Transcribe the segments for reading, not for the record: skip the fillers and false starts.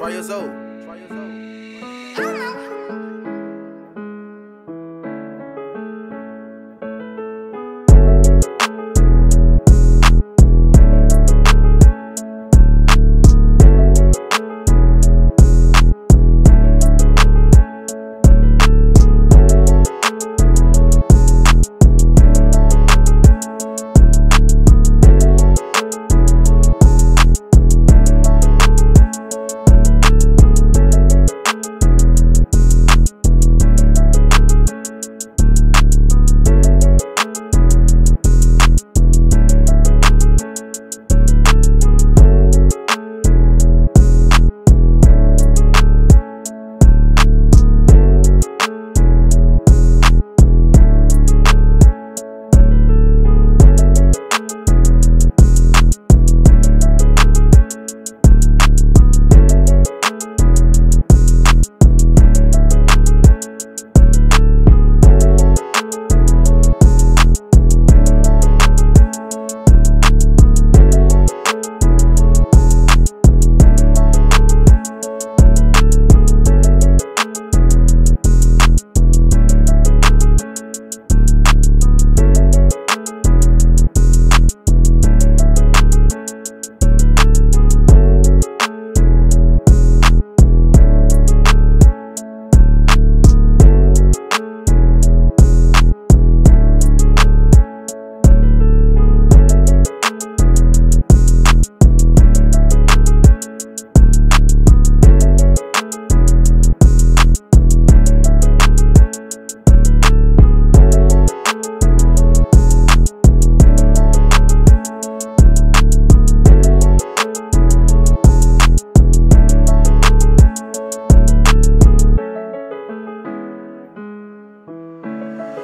Try your soul. Try your soul.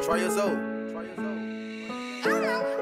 Try your soul. Try your soul.